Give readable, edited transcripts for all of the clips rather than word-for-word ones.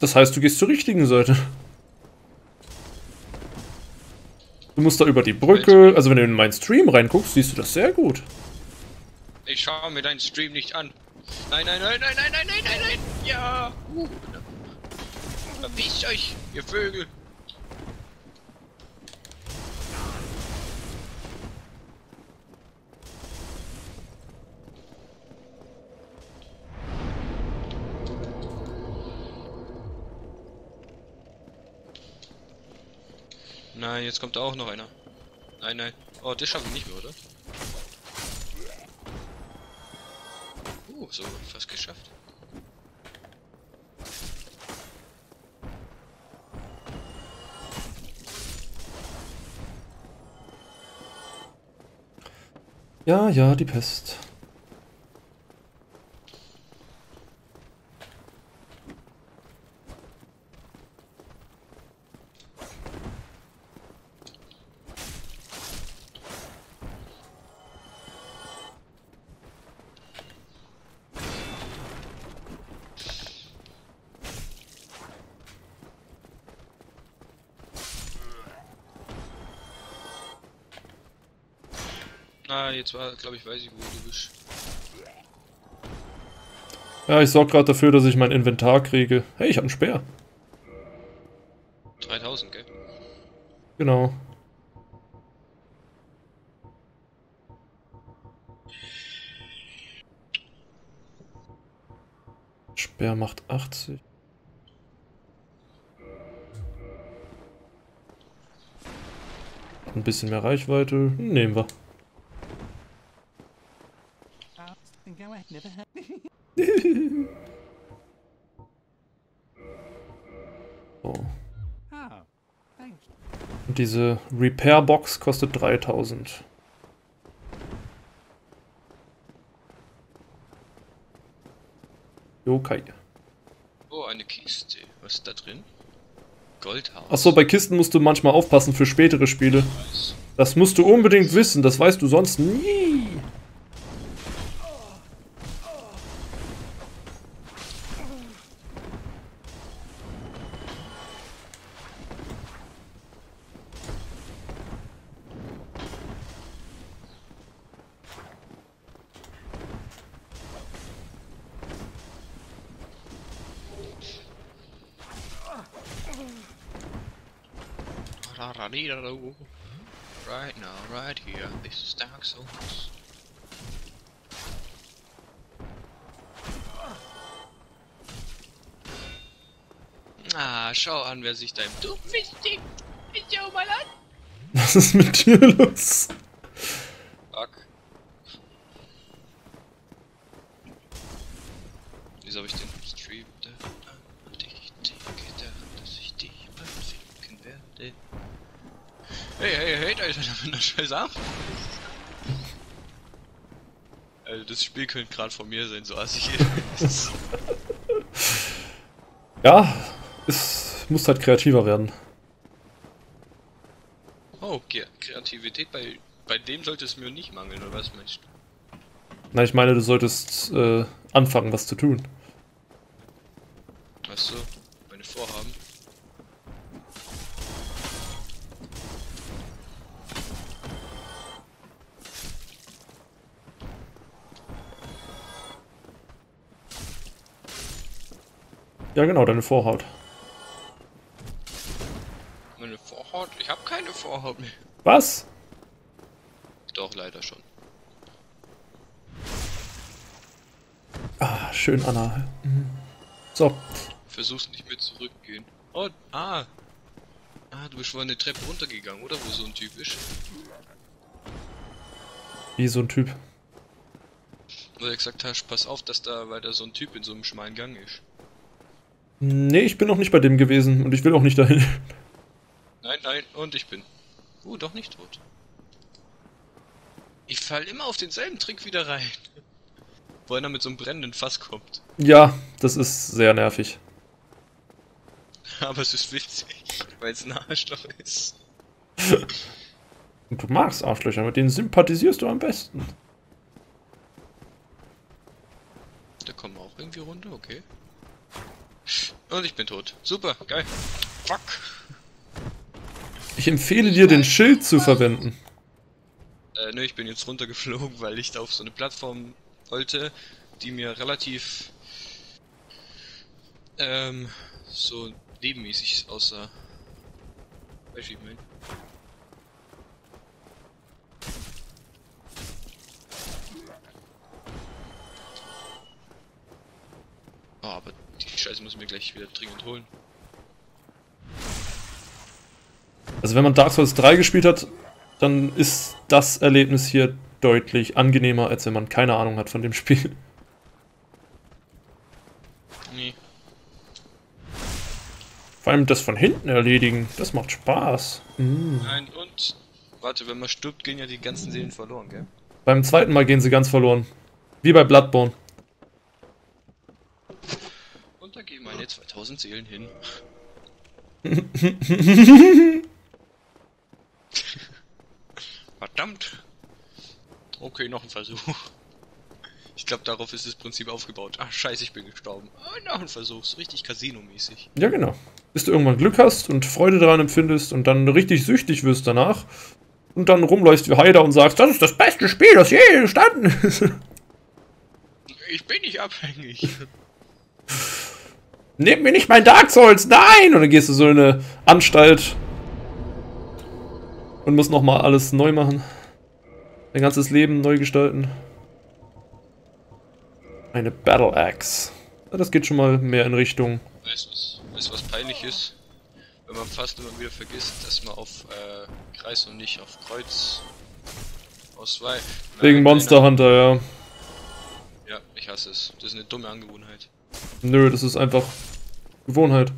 Das heißt, du gehst zur richtigen Seite. Du musst da über die Brücke. Also wenn du in meinen Stream reinguckst, siehst du das sehr gut. Ich schaue mir deinen Stream nicht an. Nein, nein, nein, nein, nein, nein, nein, nein, nein. Ja. Verpisst euch, ihr Vögel. Nein, jetzt kommt da auch noch einer. Nein, nein. Oh, das schaffen wir nicht mehr, oder? So, fast geschafft. Ja, ja, die Pest. Ah, jetzt war, glaube ich, weiß ich, wo du bist. Ja, ich sorge gerade dafür, dass ich mein Inventar kriege. Hey, ich habe einen Speer. 3000, gell? Genau. Speer macht 80. Hat ein bisschen mehr Reichweite. Nehmen wir. So. Und diese Repair Box kostet 3000. Okay. Oh, eine Kiste. Was ist da drin? Goldhaus. Achso, bei Kisten musst du manchmal aufpassen für spätere Spiele. Das musst du unbedingt wissen, das weißt du sonst nie. Right now, right here, this is Dark Souls. Ah, schau an, wer sich da im... Du bist die... Bist ja auch mal an! Was ist mit dir los? Fuck. Wieso habe ich den Stream da? Ich denke daran, dass ich dich bald finden werde. Hey, hey, hey, da ist einer scheiß Arm. Also das Spiel könnte gerade von mir sein, so assig ist. Ja, es muss halt kreativer werden. Oh, Kreativität, bei dem sollte es mir nicht mangeln, oder was meinst du? Na, ich meine, du solltest anfangen, was zu tun. Achso, meine Vorhaben. Ja genau, deine Vorhaut. Meine Vorhaut? Ich habe keine Vorhaut mehr. Was? Doch, leider schon. Ah, schön, Anna. So. Versuch's nicht mehr zurückgehen. Oh, ah. Ah, du bist wohl eine Treppe runtergegangen, oder? Wo so ein Typ ist. Wie so ein Typ? Wo du gesagt hast, pass auf, dass da weiter so ein Typ in so einem schmalen Gang ist. Nee, ich bin noch nicht bei dem gewesen und ich will auch nicht dahin. Nein, nein, und ich bin... doch nicht tot. Ich falle immer auf denselben Trick wieder rein. Wo einer mit so einem brennenden Fass kommt. Ja, das ist sehr nervig. Aber es ist witzig, weil es ein Arschloch ist. Und du magst Arschlöcher, mit denen sympathisierst du am besten. Da kommen wir auch irgendwie runter, okay. Und ich bin tot. Super, geil. Fuck. Ich empfehle dir, den Schild zu verwenden. Ne, ich bin jetzt runtergeflogen, weil ich da auf so eine Plattform wollte, die mir relativ so nebenmäßig aussah. Weißt du, wie ich meine? Oh, aber die Scheiße muss ich mir gleich wieder dringend holen. Also wenn man Dark Souls 3 gespielt hat, dann ist das Erlebnis hier deutlich angenehmer, als wenn man keine Ahnung hat von dem Spiel. Nee. Vor allem das von hinten erledigen, das macht Spaß. Mhm. Nein, und warte, wenn man stirbt, gehen ja die ganzen Seelen verloren, gell? Beim zweiten Mal gehen sie ganz verloren. Wie bei Bloodborne. Und da gehen meine 2000 Seelen hin. Verdammt! Okay, noch ein Versuch. Ich glaube, darauf ist das Prinzip aufgebaut. Ach, scheiße, ich bin gestorben. Oh, noch ein Versuch, so richtig Casino-mäßig. Ja, genau. Bis du irgendwann Glück hast und Freude daran empfindest und dann richtig süchtig wirst danach und dann rumläufst wie Heider und sagst, das ist das beste Spiel, das je entstanden ist. Ich bin nicht abhängig. Nehmt mir nicht mein Dark Souls, nein! Und dann gehst du so in eine Anstalt und musst nochmal alles neu machen. Dein ganzes Leben neu gestalten. Eine Battle Axe. Ja, das geht schon mal mehr in Richtung... Weißt du, was peinlich ist? Wenn man fast immer wieder vergisst, dass man auf Kreis und nicht auf Kreuz ausweicht. Wegen Monster Hunter, ja. Ja, ich hasse es. Das ist eine dumme Angewohnheit. Nö, das ist einfach Gewohnheit.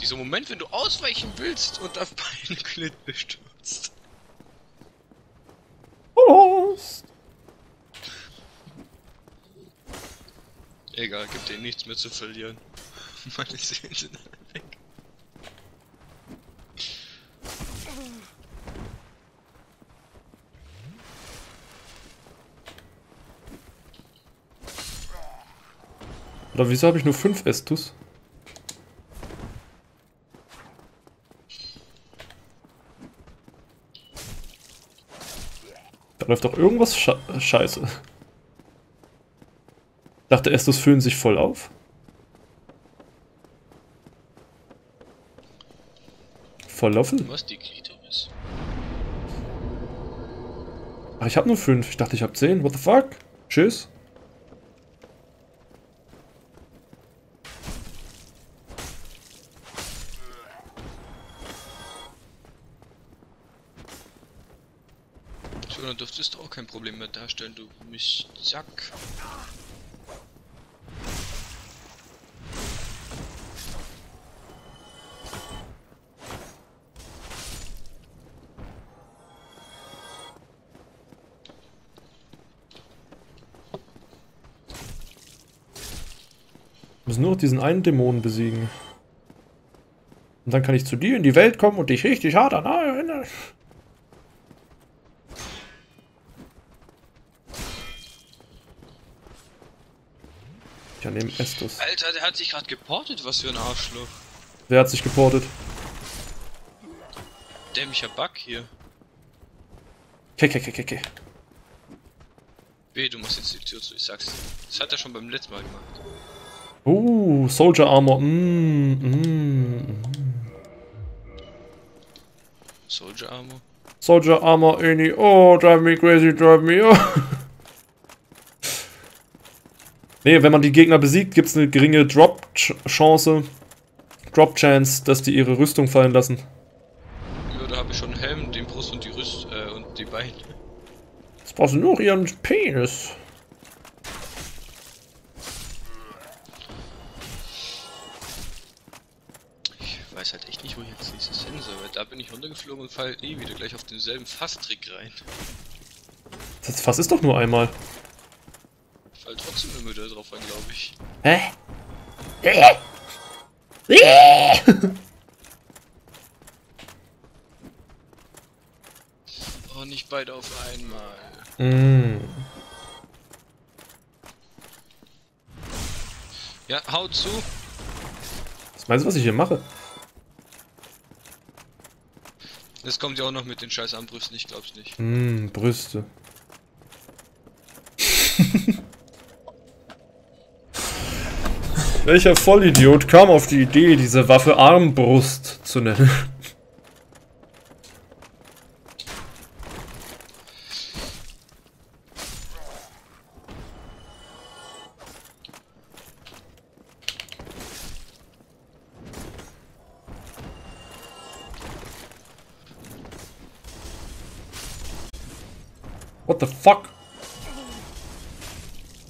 Dieser Moment, wenn du ausweichen willst und auf beiden Klitten stürzt. Egal, gibt dir nichts mehr zu verlieren. Meine Seelen sind alle weg. Oder wieso habe ich nur 5 Estus? Da läuft doch irgendwas scheiße. Ich dachte, Estus füllen sich voll auf. Volllaufen? Was die Klitoris? Ach, ich habe nur 5. Ich dachte, ich habe 10. What the fuck? Tschüss. Dann dürftest du auch kein Problem mehr darstellen, du Mistsack. Wir müssen nur noch diesen einen Dämonen besiegen. Und dann kann ich zu dir in die Welt kommen und dich richtig hart an erinnern. Neben Estus. Alter, der hat sich gerade geportet, was für ein Arschloch. Wer hat sich geportet? Dämlicher Bug hier. Keke. Weh, du machst jetzt die Tür zu, ich sag's dir. Das hat er schon beim letzten Mal gemacht. Soldier Armor. Soldier Armor? Soldier Armor, any. Oh, drive me crazy, drive me. Oh. Ne, wenn man die Gegner besiegt, gibt es eine geringe Drop-Chance, dass die ihre Rüstung fallen lassen. Ja, da habe ich schon einen Helm, den Brust und die und die Beine. Jetzt brauchst du nur ihren Penis. Ich weiß halt echt nicht, wo ich jetzt nächstes hin soll, weil da bin ich runtergeflogen und fall eh wieder gleich auf denselben Fass-Trick rein. Das Fass ist doch nur einmal. Halt trotzdem immer wieder drauf an, glaube ich. Hä? Oh, nicht beide auf einmal. Ja, haut zu. Was meinst du, was ich hier mache? Jetzt kommt ja auch noch mit den scheiß Armbrüsten, ich glaub's nicht. Hm, Brüste. Welcher Vollidiot kam auf die Idee, diese Waffe Armbrust zu nennen? What the fuck?